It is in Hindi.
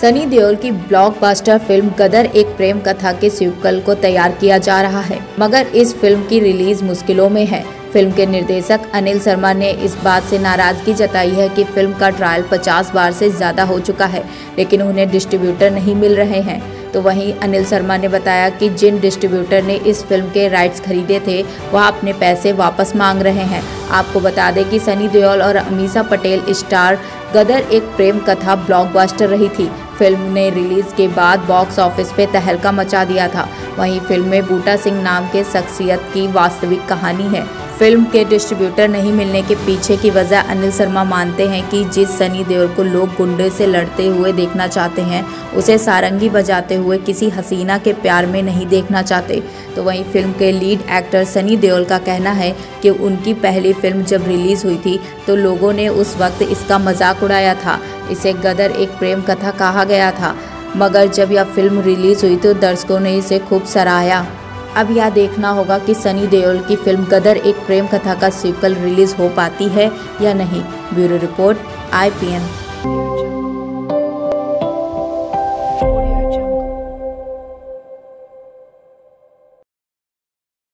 सनी देओल की ब्लॉकबस्टर फिल्म गदर एक प्रेम कथा के सीक्वल को तैयार किया जा रहा है, मगर इस फिल्म की रिलीज मुश्किलों में है। फिल्म के निर्देशक अनिल शर्मा ने इस बात से नाराजगी जताई है कि फिल्म का ट्रायल 50 बार से ज़्यादा हो चुका है, लेकिन उन्हें डिस्ट्रीब्यूटर नहीं मिल रहे हैं। तो वहीं अनिल शर्मा ने बताया कि जिन डिस्ट्रीब्यूटर ने इस फिल्म के राइट्स खरीदे थे वह अपने पैसे वापस मांग रहे हैं। आपको बता दें कि सनी देओल और अमीशा पटेल स्टार गदर एक प्रेम कथा ब्लॉकबस्टर रही थी। फिल्म ने रिलीज के बाद बॉक्स ऑफिस पे तहलका मचा दिया था। वहीं फिल्म में बूटा सिंह नाम के शख्सियत की वास्तविक कहानी है। फिल्म के डिस्ट्रीब्यूटर नहीं मिलने के पीछे की वजह अनिल शर्मा मानते हैं कि जिस सनी देओल को लोग गुंडे से लड़ते हुए देखना चाहते हैं, उसे सारंगी बजाते हुए किसी हसीना के प्यार में नहीं देखना चाहते। तो वहीं फिल्म के लीड एक्टर सनी देओल का कहना है कि उनकी पहली फिल्म जब रिलीज़ हुई थी तो लोगों ने उस वक्त इसका मजाक उड़ाया था। इसे गदर एक प्रेम कथा कहा गया था, मगर जब यह फिल्म रिलीज़ हुई तो दर्शकों ने इसे खूब सराहा। अब यह देखना होगा कि सनी देओल की फिल्म गदर एक प्रेम कथा का सीक्वल रिलीज हो पाती है या नहीं। Bureau report IPN।